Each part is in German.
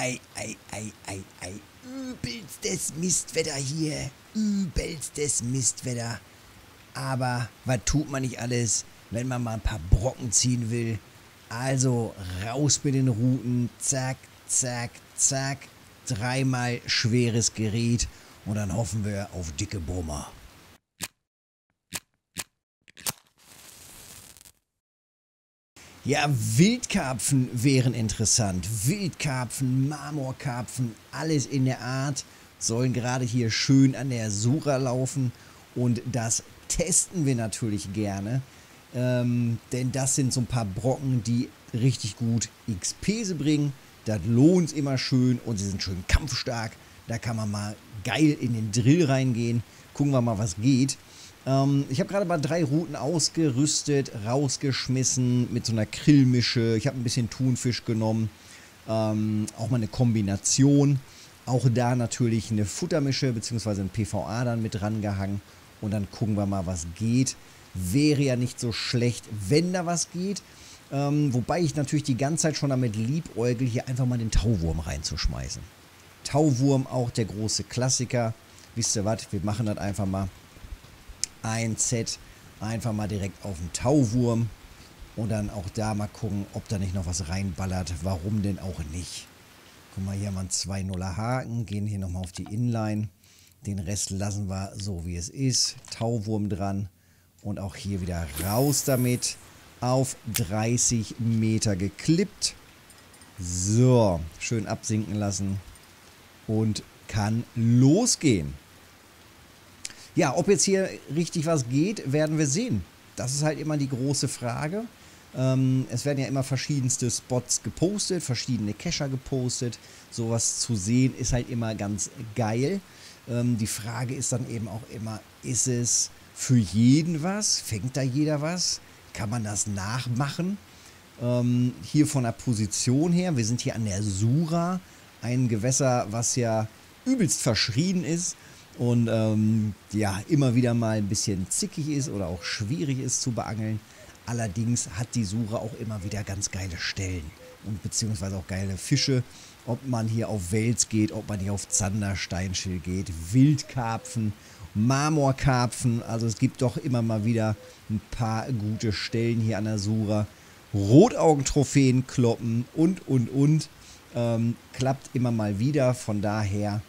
ei. Übelstes Mistwetter hier. Übelstes Mistwetter. Aber was tut man nicht alles, wenn man mal ein paar Brocken ziehen will? Also raus mit den Ruten. Zack, zack, zack. Dreimal schweres Gerät. Und dann hoffen wir auf dicke Brummer. Ja, Wildkarpfen wären interessant. Wildkarpfen, Marmorkarpfen, alles in der Art. Sollen gerade hier schön an der Sura laufen. Und das testen wir natürlich gerne. Denn das sind so ein paar Brocken, die richtig gut XP bringen. Das lohnt immer schön und sie sind schön kampfstark. Da kann man mal geil in den Drill reingehen. Gucken wir mal, was geht. Ich habe gerade mal 3 Ruten ausgerüstet, rausgeschmissen mit so einer Krillmische. Ich habe ein bisschen Thunfisch genommen, auch mal eine Kombination. Auch da natürlich eine Futtermische bzw. ein PVA dann mit rangehangen. Und dann gucken wir mal, was geht. Wäre ja nicht so schlecht, wenn da was geht. Wobei ich natürlich die ganze Zeit schon damit liebäugel, hier einfach mal den Tauwurm reinzuschmeißen. Tauwurm, auch der große Klassiker. Wisst ihr was, wir machen das einfach mal. Ein Set einfach mal direkt auf den Tauwurm und dann auch da mal gucken, ob da nicht noch was reinballert. Warum denn auch nicht? Guck mal, hier haben wir einen 2-0er Haken, gehen hier nochmal auf die Inline. Den Rest lassen wir so, wie es ist. Tauwurm dran und auch hier wieder raus damit. Auf 30 Meter geklippt. So, schön absinken lassen und kann losgehen. Ja, ob jetzt hier richtig was geht, werden wir sehen. Das ist halt immer die große Frage. Es werden ja immer verschiedenste Spots gepostet, verschiedene Kescher gepostet. Sowas zu sehen ist halt immer ganz geil. Die Frage ist dann eben auch immer, ist es für jeden was? Fängt da jeder was? Kann man das nachmachen? Hier von der Position her, wir sind hier an der Sura. Ein Gewässer, was ja übelst verschrien ist. Und ja, immer wieder mal ein bisschen zickig ist oder auch schwierig ist zu beangeln. Allerdings hat die Sura auch immer wieder ganz geile Stellen und beziehungsweise auch geile Fische. Ob man hier auf Wels geht, ob man hier auf Zander, Steinschill geht, Wildkarpfen, Marmorkarpfen. Also es gibt doch immer mal wieder ein paar gute Stellen hier an der Sura. Rotaugentrophäen kloppen und. Klappt immer mal wieder, von daher...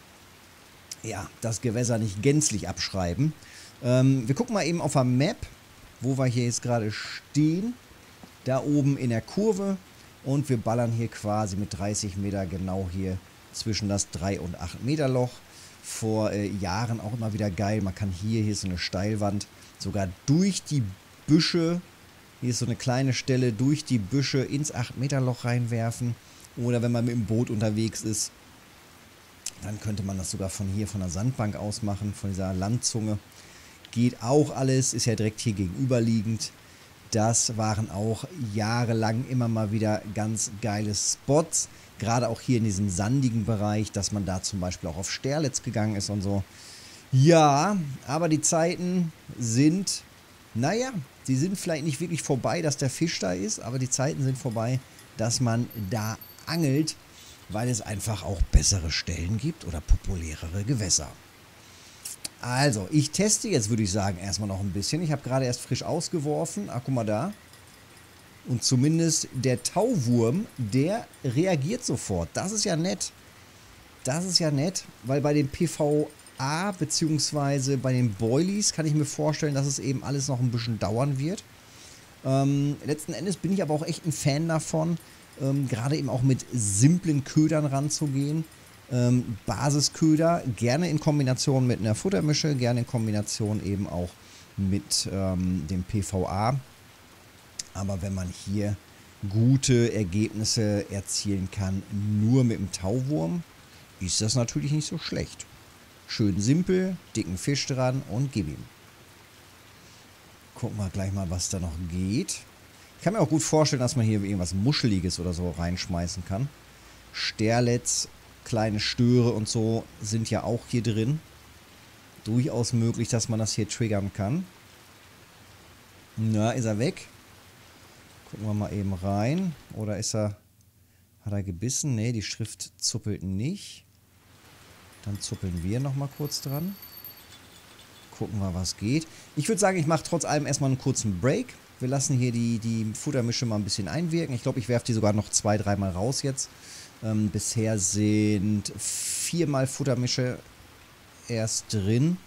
Ja, das Gewässer nicht gänzlich abschreiben. Wir gucken mal eben auf der Map, wo wir hier jetzt gerade stehen. Da oben in der Kurve. Und wir ballern hier quasi mit 30 Meter genau hier zwischen das 3- und 8-Meter Loch. Vor Jahren auch immer wieder geil. Man kann hier ist so eine Steilwand, sogar durch die Büsche, hier ist so eine kleine Stelle, durch die Büsche ins 8-Meter Loch reinwerfen. Oder wenn man mit dem Boot unterwegs ist, dann könnte man das sogar von hier, von der Sandbank aus machen, von dieser Landzunge. Geht auch alles, ist ja direkt hier gegenüberliegend. Das waren auch jahrelang immer mal wieder ganz geile Spots. Gerade auch hier in diesem sandigen Bereich, dass man da zum Beispiel auch auf Sterlitz gegangen ist und so. Ja, aber die Zeiten sind, naja, die sind vielleicht nicht wirklich vorbei, dass der Fisch da ist. Aber die Zeiten sind vorbei, dass man da angelt. Weil es einfach auch bessere Stellen gibt oder populärere Gewässer. Also, ich teste jetzt, würde ich sagen, erstmal noch ein bisschen. Ich habe gerade erst frisch ausgeworfen. Ach, guck mal da. Und zumindest der Tauwurm, der reagiert sofort. Das ist ja nett. Das ist ja nett, weil bei dem PVA bzw. bei den Boilies kann ich mir vorstellen, dass es eben alles noch ein bisschen dauern wird. Letzten Endes bin ich aber auch echt ein Fan davon, gerade eben auch mit simplen Ködern ranzugehen. Basisköder, gerne in Kombination mit einer Futtermische, gerne in Kombination eben auch mit dem PVA. Aber wenn man hier gute Ergebnisse erzielen kann, nur mit dem Tauwurm, ist das natürlich nicht so schlecht. Schön simpel, dicken Fisch dran und gib ihm. Gucken wir gleich mal, was da noch geht. Ich kann mir auch gut vorstellen, dass man hier irgendwas Muscheliges oder so reinschmeißen kann. Sterlets, kleine Störe und so sind ja auch hier drin. Durchaus möglich, dass man das hier triggern kann. Na, ist er weg? Gucken wir mal eben rein. Oder ist er... Hat er gebissen? Ne, die Schrift zuppelt nicht. Dann zuppeln wir nochmal kurz dran. Gucken wir, was geht. Ich würde sagen, ich mache trotz allem erstmal einen kurzen Break. Wir lassen hier die Futtermische mal ein bisschen einwirken. Ich glaube, ich werfe die sogar noch 2-3 Mal raus jetzt. Bisher sind 4 Mal Futtermische erst drin.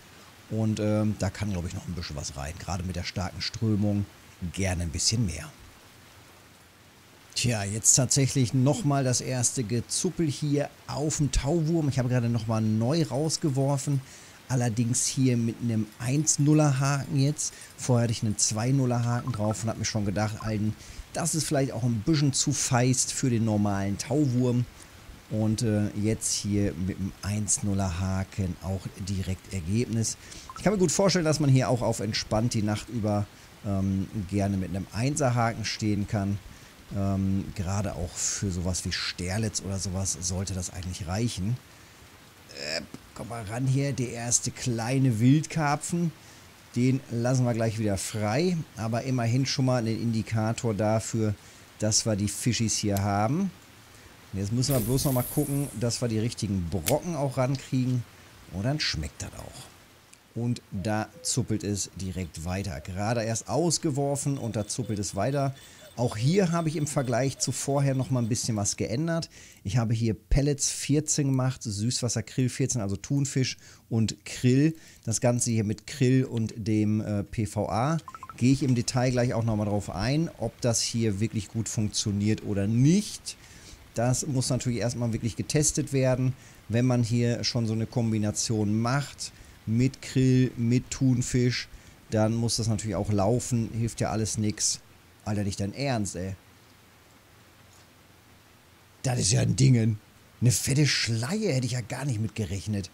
Und da kann, glaube ich, noch ein bisschen was rein. Gerade mit der starken Strömung gerne ein bisschen mehr. Tja, jetzt tatsächlich nochmal das erste Gezuppel hier auf dem Tauwurm. Ich habe gerade nochmal neu rausgeworfen. Allerdings hier mit einem 1-0er Haken jetzt. Vorher hatte ich einen 2-0er Haken drauf und habe mir schon gedacht, Alten, das ist vielleicht auch ein bisschen zu feist für den normalen Tauwurm. Und jetzt hier mit dem 1-0er Haken auch direkt Ergebnis. Ich kann mir gut vorstellen, dass man hier auch auf entspannt die Nacht über gerne mit einem 1er Haken stehen kann. Gerade auch für sowas wie Sterlitz oder sowas sollte das eigentlich reichen. Komm mal ran hier, der erste kleine Wildkarpfen. Den lassen wir gleich wieder frei. Aber immerhin schon mal einen Indikator dafür, dass wir die Fischis hier haben. Und jetzt müssen wir bloß noch mal gucken, dass wir die richtigen Brocken auch rankriegen. Und dann schmeckt das auch. Und da zuppelt es direkt weiter. Gerade erst ausgeworfen und da zuppelt es weiter. Auch hier habe ich im Vergleich zu vorher noch mal ein bisschen was geändert. Ich habe hier Pellets 14 gemacht, Süßwasserkrill 14, also Thunfisch und Krill. Das Ganze hier mit Krill und dem PVA. Gehe ich im Detail gleich auch noch mal drauf ein, ob das hier wirklich gut funktioniert oder nicht. Das muss natürlich erstmal wirklich getestet werden, wenn man hier schon so eine Kombination macht. Mit Krill, mit Thunfisch, dann muss das natürlich auch laufen, hilft ja alles nix. Alter, nicht dein Ernst, ey. Das ist ja ein Dingen. Eine fette Schleie hätte ich ja gar nicht mit gerechnet.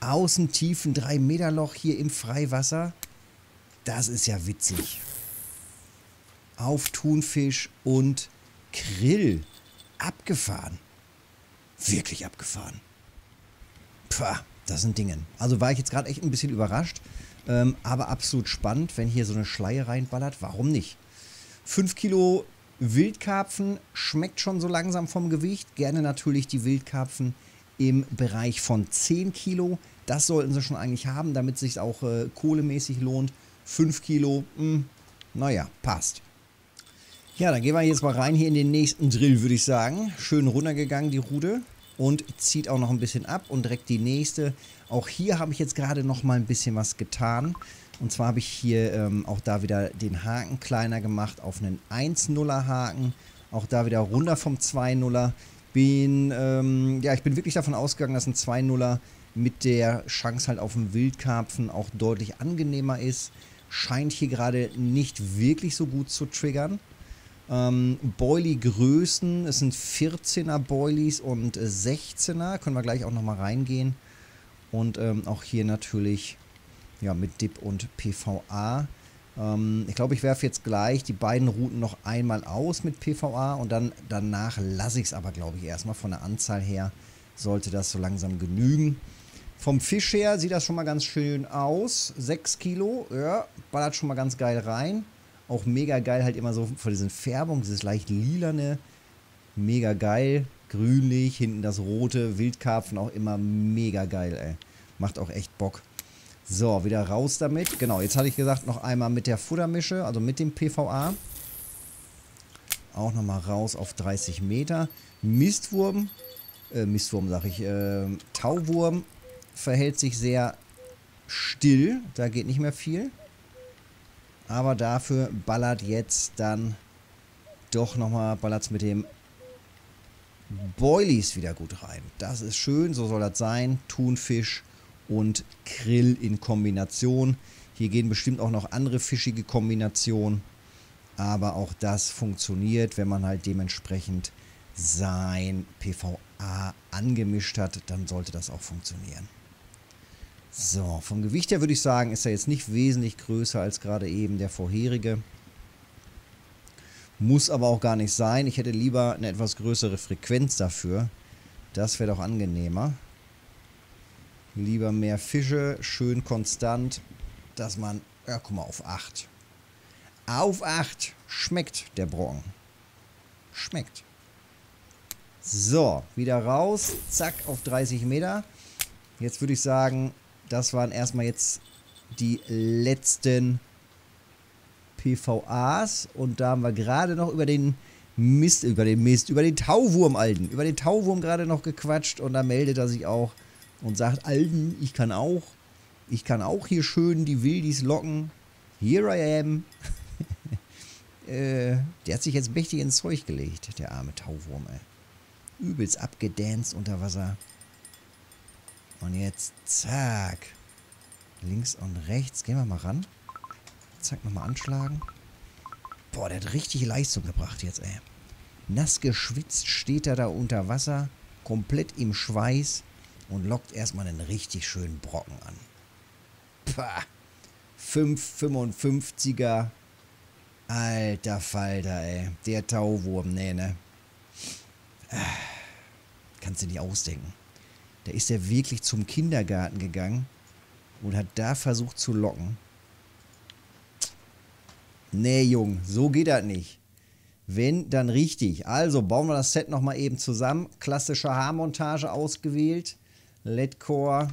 Außen tiefen 3 Meter Loch hier im Freiwasser. Das ist ja witzig. Auf Thunfisch und Krill. Abgefahren. Wirklich abgefahren. Pah. Das sind Dinge. Also war ich jetzt gerade echt ein bisschen überrascht, aber absolut spannend, wenn hier so eine Schleie reinballert. Warum nicht? 5 Kilo Wildkarpfen schmeckt schon so langsam vom Gewicht. Gerne natürlich die Wildkarpfen im Bereich von 10 Kilo. Das sollten sie schon eigentlich haben, damit es sich auch kohlemäßig lohnt. 5 Kilo, naja, passt. Ja, dann gehen wir jetzt mal rein hier in den nächsten Drill, würde ich sagen. Schön runtergegangen, die Rute. Und zieht auch noch ein bisschen ab und direkt die nächste. Auch hier habe ich jetzt gerade noch mal ein bisschen was getan. Und zwar habe ich hier auch da wieder den Haken kleiner gemacht auf einen 1-0er Haken. Auch da wieder runter vom 2-0er. Ja, ich bin wirklich davon ausgegangen, dass ein 2-0er mit der Chance halt auf einen Wildkarpfen auch deutlich angenehmer ist. Scheint hier gerade nicht wirklich so gut zu triggern. Boilie-Größen, es sind 14er Boilies und 16er, können wir gleich auch nochmal reingehen. Und auch hier natürlich ja, mit Dip und PVA. Ich glaube, ich werfe jetzt gleich die beiden Routen noch einmal aus mit PVA und dann danach lasse ich es aber, glaube ich, erstmal. Von der Anzahl her sollte das so langsam genügen. Vom Fisch her sieht das schon mal ganz schön aus. 6 Kilo, ja, ballert schon mal ganz geil rein. Auch mega geil, halt immer so von diesen Färbungen, dieses leicht lilane, mega geil, grünlich, hinten das rote, Wildkarpfen auch immer mega geil, ey. Macht auch echt Bock. So, wieder raus damit. Genau, jetzt hatte ich gesagt, noch einmal mit der Futtermische, also mit dem PVA. Auch nochmal raus auf 30 Meter. Tauwurm verhält sich sehr still, da geht nicht mehr viel. Aber dafür ballert jetzt dann doch nochmal, ballert es mit dem Boilies wieder gut rein. Das ist schön, so soll das sein. Thunfisch und Krill in Kombination. Hier gehen bestimmt auch noch andere fischige Kombinationen. Aber auch das funktioniert, wenn man halt dementsprechend sein PVA angemischt hat, dann sollte das auch funktionieren. So, vom Gewicht her würde ich sagen, ist er jetzt nicht wesentlich größer als gerade eben der vorherige. Muss aber auch gar nicht sein. Ich hätte lieber eine etwas größere Frequenz dafür. Das wäre doch angenehmer. Lieber mehr Fische, schön konstant, dass man, ja guck mal, auf 8. Auf 8 schmeckt der Brocken. Schmeckt. So, wieder raus. Zack, auf 30 Meter. Jetzt würde ich sagen, das waren erstmal jetzt die letzten PVAs. Und da haben wir gerade noch über den Tauwurm, Alden. Über den Tauwurm gerade noch gequatscht und da meldet er sich auch und sagt, Alden, ich kann auch hier schön die Wildis locken. Here I am. Der hat sich jetzt mächtig ins Zeug gelegt, der arme Tauwurm, ey. Übelst abgedanced unter Wasser. Und jetzt, zack. Links und rechts. Gehen wir mal ran. Zack, nochmal anschlagen. Boah, der hat richtig Leistung gebracht jetzt, ey. Nass geschwitzt steht er da unter Wasser. Komplett im Schweiß. Und lockt erstmal einen richtig schönen Brocken an. Pah. 5,55er. Alter Falter, ey. Der Tauwurm, nee, ne? Kannst du nicht ausdenken. Da ist er wirklich zum Kindergarten gegangen und hat da versucht zu locken. Nee, Junge, so geht das nicht. Wenn, dann richtig. Also bauen wir das Set nochmal eben zusammen. Klassische Haarmontage ausgewählt. LED-Core.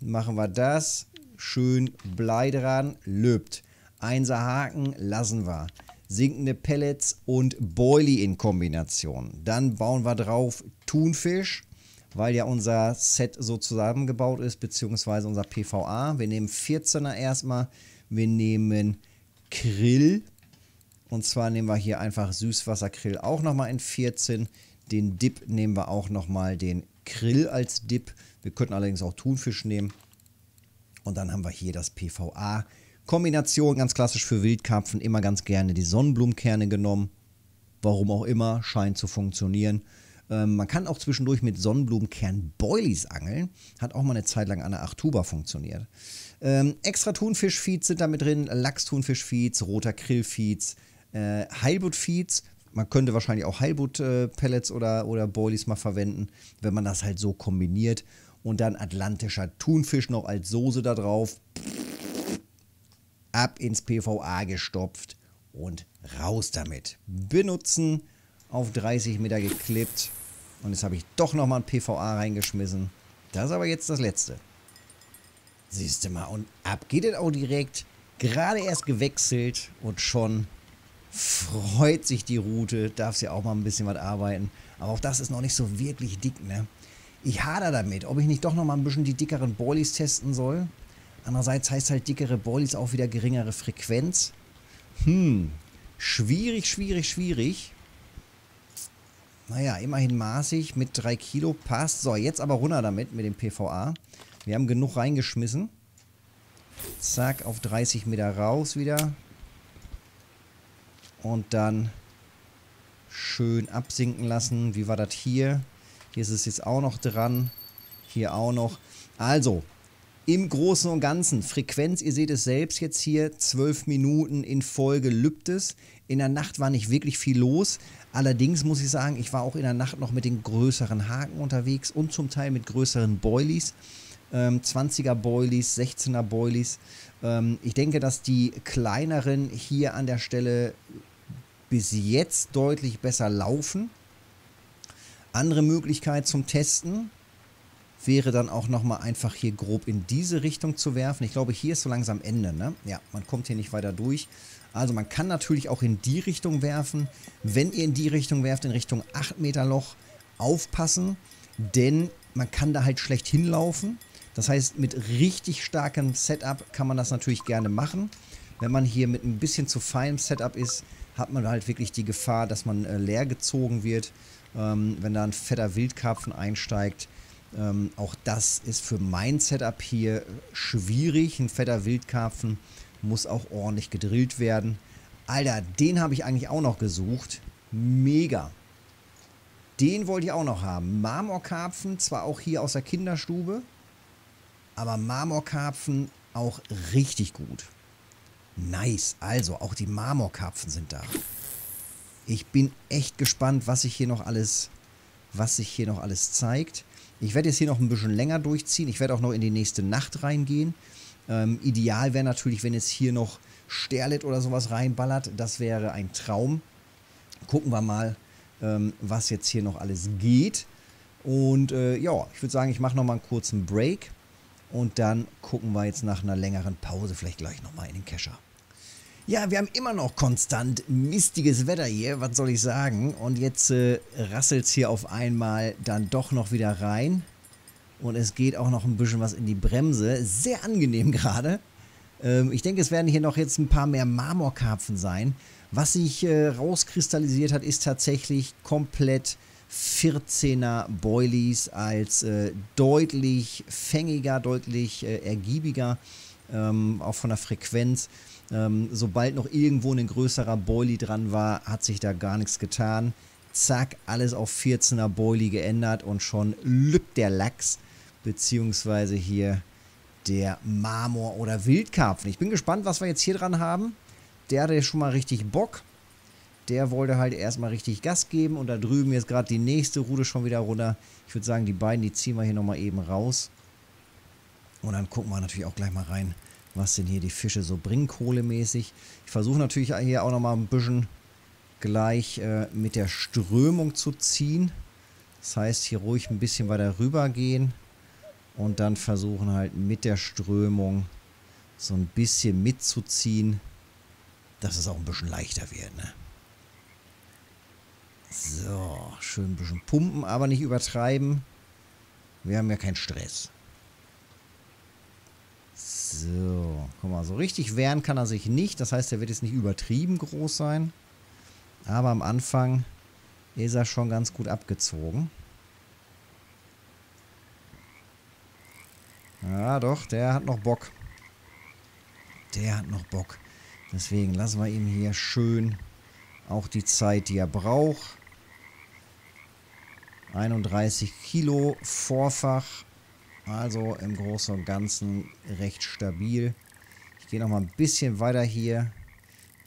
Machen wir das. Schön Blei dran. Löbt. 1er Haken lassen wir. Sinkende Pellets und Boilie in Kombination. Dann bauen wir drauf Thunfisch, weil ja unser Set so zusammengebaut ist, beziehungsweise unser PVA. Wir nehmen 14er erstmal. Wir nehmen Krill. Und zwar nehmen wir hier einfach Süßwasserkrill auch nochmal in 14. Den Dip nehmen wir auch nochmal den Krill als Dip. Wir könnten allerdings auch Thunfisch nehmen. Und dann haben wir hier das PVA. Kombination, ganz klassisch für Wildkarpfen, immer ganz gerne die Sonnenblumenkerne genommen. Warum auch immer, scheint zu funktionieren. Man kann auch zwischendurch mit Sonnenblumenkern-Boilies angeln. Hat auch mal eine Zeit lang an der Achtuba funktioniert. Extra Thunfisch-Feeds sind da mit drin. Lachs-Thunfisch-Feeds, roter Krill-Feeds, Heilbutt-Feeds. Man könnte wahrscheinlich auch Heilbutt-Pellets oder Boilies mal verwenden, wenn man das halt so kombiniert. Und dann atlantischer Thunfisch noch als Soße da drauf. Ab ins PVA gestopft und raus damit. Benutzen, auf 30 Meter geklippt. Und jetzt habe ich doch nochmal ein PVA reingeschmissen. Das ist aber jetzt das letzte. Siehst du mal, und ab geht es auch direkt. Gerade erst gewechselt und schon freut sich die Rute. Darf sie auch mal ein bisschen was arbeiten. Aber auch das ist noch nicht so wirklich dick, ne? Ich hader damit, ob ich nicht doch nochmal ein bisschen die dickeren Boilies testen soll. Andererseits heißt halt dickere Boilies auch wieder geringere Frequenz. Schwierig, schwierig, schwierig. Naja, immerhin maßig mit 3 Kilo passt. So, jetzt aber runter damit mit dem PVA. Wir haben genug reingeschmissen. Zack, auf 30 Meter raus wieder. Und dann schön absinken lassen. Wie war das hier? Hier ist es jetzt auch noch dran. Hier auch noch. Also, im Großen und Ganzen, Frequenz, ihr seht es selbst jetzt hier, 12 Minuten in Folge lübt es. In der Nacht war nicht wirklich viel los. Allerdings muss ich sagen, ich war auch in der Nacht noch mit den größeren Haken unterwegs und zum Teil mit größeren Boilies. 20er Boilies, 16er Boilies. Ich denke, dass die kleineren hier an der Stelle bis jetzt deutlich besser laufen. Andere Möglichkeit zum Testen wäre dann auch nochmal einfach hier grob in diese Richtung zu werfen. Ich glaube, hier ist so langsam Ende, ne? Ja, man kommt hier nicht weiter durch. Also man kann natürlich auch in die Richtung werfen. Wenn ihr in die Richtung werft, in Richtung 8 Meter Loch, aufpassen, denn man kann da halt schlecht hinlaufen. Das heißt, mit richtig starkem Setup kann man das natürlich gerne machen. Wenn man hier mit ein bisschen zu feinem Setup ist, hat man halt wirklich die Gefahr, dass man leer gezogen wird. Wenn da ein fetter Wildkarpfen einsteigt, auch das ist für mein Setup hier schwierig. Ein fetter Wildkarpfen muss auch ordentlich gedrillt werden. Alter, den habe ich eigentlich auch noch gesucht. Mega. Den wollte ich auch noch haben. Marmorkarpfen, zwar auch hier aus der Kinderstube, aber Marmorkarpfen auch richtig gut. Nice. Also, auch die Marmorkarpfen sind da. Ich bin echt gespannt, was sich hier noch alles zeigt. Ich werde jetzt hier noch ein bisschen länger durchziehen. Ich werde auch noch in die nächste Nacht reingehen. Ideal wäre natürlich, wenn jetzt hier noch Sterlet oder sowas reinballert. Das wäre ein Traum. Gucken wir mal, was jetzt hier noch alles geht. Und ja, ich würde sagen, ich mache nochmal einen kurzen Break. Und dann gucken wir jetzt nach einer längeren Pause vielleicht gleich nochmal in den Kescher. Ja, wir haben immer noch konstant mistiges Wetter hier, was soll ich sagen. Und jetzt rasselt es hier auf einmal dann doch noch wieder rein. Und es geht auch noch ein bisschen was in die Bremse. Sehr angenehm gerade. Ich denke, es werden hier noch jetzt ein paar mehr Marmorkarpfen sein. Was sich rauskristallisiert hat, ist tatsächlich komplett 14er Boilies als deutlich fängiger, deutlich ergiebiger, auch von der Frequenz. Sobald noch irgendwo ein größerer Boilie dran war, hat sich da gar nichts getan. Zack, alles auf 14er Boilie geändert und schon lübt der Lachs, beziehungsweise hier der Marmor- oder Wildkarpfen. Ich bin gespannt, was wir jetzt hier dran haben. Der hatte schon mal richtig Bock. Der wollte halt erstmal richtig Gas geben und da drüben jetzt gerade die nächste Rute schon wieder runter. Ich würde sagen, die beiden, die ziehen wir hier nochmal eben raus. Und dann gucken wir natürlich auch gleich mal rein, was denn hier die Fische so bringen, kohlemäßig. Ich versuche natürlich hier auch nochmal ein bisschen gleich mit der Strömung zu ziehen. Das heißt, hier ruhig ein bisschen weiter rüber gehen und dann versuchen halt mit der Strömung so ein bisschen mitzuziehen, dass es auch ein bisschen leichter wird, ne? So, schön ein bisschen pumpen, aber nicht übertreiben. Wir haben ja keinen Stress. So, guck mal, so richtig wehren kann er sich nicht. Das heißt, er wird jetzt nicht übertrieben groß sein. Aber am Anfang ist er schon ganz gut abgezogen. Ja, doch, der hat noch Bock. Der hat noch Bock. Deswegen lassen wir ihm hier schön auch die Zeit, die er braucht. 31 Kilo Vorfach. Also im Großen und Ganzen recht stabil. Ich gehe noch mal ein bisschen weiter hier.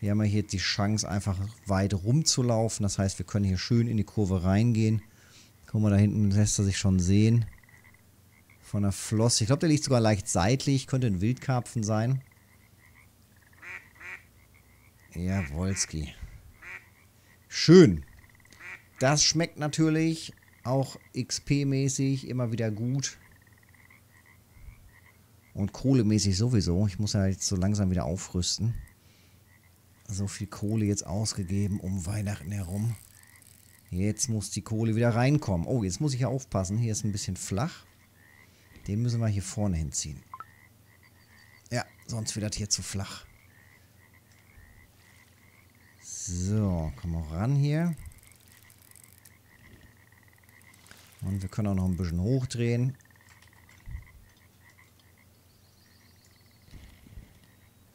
Wir haben ja hier die Chance, einfach weit rumzulaufen. Das heißt, wir können hier schön in die Kurve reingehen. Guck mal, da hinten lässt er sich schon sehen. Von der Flosse. Ich glaube, der liegt sogar leicht seitlich. Könnte ein Wildkarpfen sein. Jawolski. Schön. Das schmeckt natürlich auch XP-mäßig immer wieder gut. Und kohlemäßig sowieso. Ich muss ja jetzt so langsam wieder aufrüsten. So viel Kohle jetzt ausgegeben um Weihnachten herum. Jetzt muss die Kohle wieder reinkommen. Oh, jetzt muss ich ja aufpassen. Hier ist ein bisschen flach. Den müssen wir hier vorne hinziehen. Ja, sonst wird das hier zu flach. So, kommen wir ran hier. Und wir können auch noch ein bisschen hochdrehen.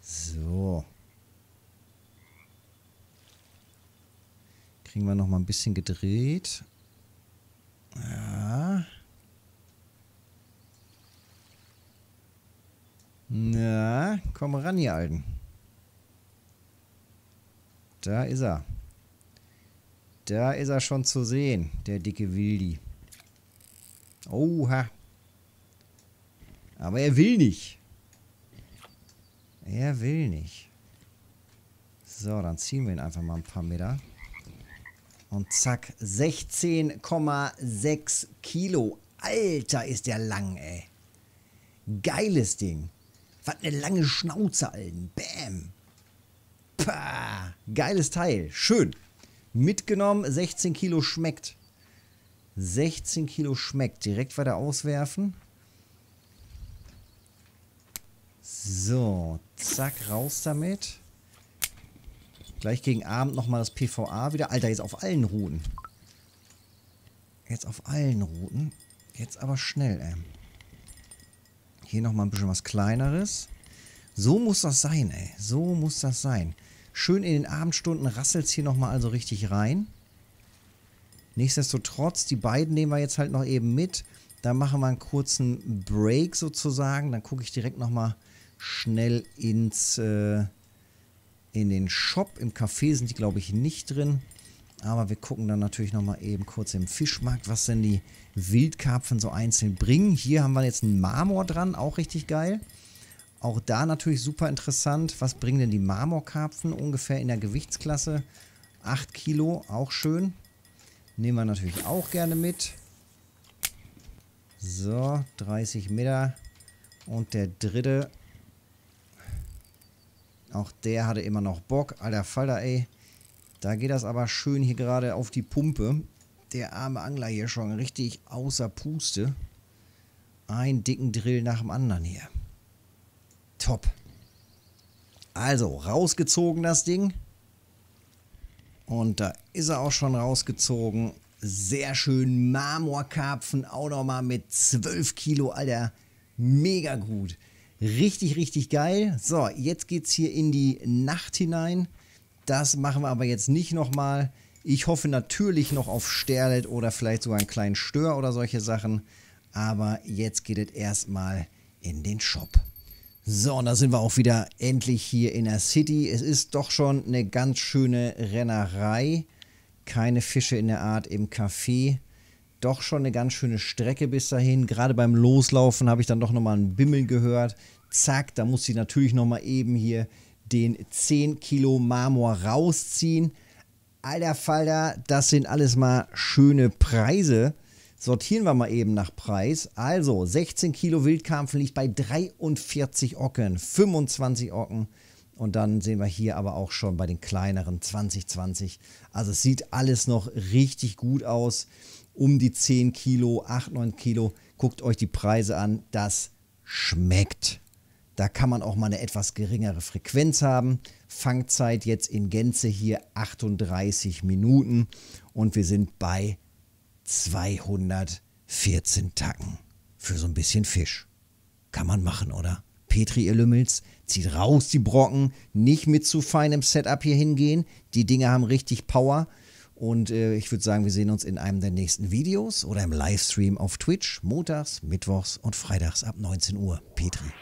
So. Kriegen wir noch mal ein bisschen gedreht. Ja. Na, komm ran, ihr Alten. Da ist er. Da ist er schon zu sehen, der dicke Wildi. Oha. Aber er will nicht. Er will nicht. So, dann ziehen wir ihn einfach mal ein paar Meter. Und zack, 16,6 Kilo. Alter, ist der lang, ey. Geiles Ding. Was eine lange Schnauze, Alten. Bam. Pah. Geiles Teil. Schön. Mitgenommen, 16 Kilo schmeckt. 16 Kilo schmeckt. Direkt weiter auswerfen. So, zack, raus damit. Gleich gegen Abend nochmal das PVA wieder. Alter, jetzt auf allen Routen. Jetzt auf allen Routen. Jetzt aber schnell, ey. Hier nochmal ein bisschen was Kleineres. So muss das sein, ey. So muss das sein. Schön in den Abendstunden rasselt es hier nochmal also richtig rein. Nichtsdestotrotz, die beiden nehmen wir jetzt halt noch eben mit. Dann machen wir einen kurzen Break sozusagen. Dann gucke ich direkt nochmal schnell in den Shop. Im Café sind die, glaube ich, nicht drin. Aber wir gucken dann natürlich nochmal eben kurz im Fischmarkt, was denn die Wildkarpfen so einzeln bringen. Hier haben wir jetzt einen Marmor dran, auch richtig geil. Auch da natürlich super interessant. Was bringen denn die Marmorkarpfen ungefähr in der Gewichtsklasse? 8 Kilo, auch schön. Nehmen wir natürlich auch gerne mit. So, 30 Meter. Und der dritte. Auch der hatte immer noch Bock. Alter Falter, ey. Da geht das aber schön hier gerade auf die Pumpe. Der arme Angler hier schon richtig außer Puste. Einen dicken Drill nach dem anderen hier. Top. Also, rausgezogen das Ding. Und da ist er auch schon rausgezogen. Sehr schön. Marmorkarpfen auch nochmal mit 12 Kilo, Alter. Mega gut. Richtig, richtig geil. So, jetzt geht es hier in die Nacht hinein. Das machen wir aber jetzt nicht nochmal. Ich hoffe natürlich noch auf Sterlet oder vielleicht sogar einen kleinen Stör oder solche Sachen. Aber jetzt geht es erstmal in den Shop. So, und da sind wir auch wieder endlich hier in der City. Es ist doch schon eine ganz schöne Rennerei. Keine Fische in der Art im Café. Doch schon eine ganz schöne Strecke bis dahin. Gerade beim Loslaufen habe ich dann doch nochmal einen Bimmeln gehört. Zack, da muss ich natürlich nochmal eben hier den 10 Kilo Marmor rausziehen. Alter Falter, das sind alles mal schöne Preise. Sortieren wir mal eben nach Preis. Also 16 Kilo Wildkarpfen liegt bei 43 Ocken, 25 Ocken. Und dann sehen wir hier aber auch schon bei den kleineren 20. Also es sieht alles noch richtig gut aus. Um die 10 Kilo, 8, 9 Kilo. Guckt euch die Preise an. Das schmeckt. Da kann man auch mal eine etwas geringere Frequenz haben. Fangzeit jetzt in Gänze hier 38 Minuten. Und wir sind bei 214 Tacken. Für so ein bisschen Fisch. Kann man machen, oder? Petri, ihr Lümmels, zieht raus die Brocken. Nicht mit zu feinem Setup hier hingehen. Die Dinger haben richtig Power. Und ich würde sagen, wir sehen uns in einem der nächsten Videos oder im Livestream auf Twitch, montags, mittwochs und freitags ab 19 Uhr. Petri.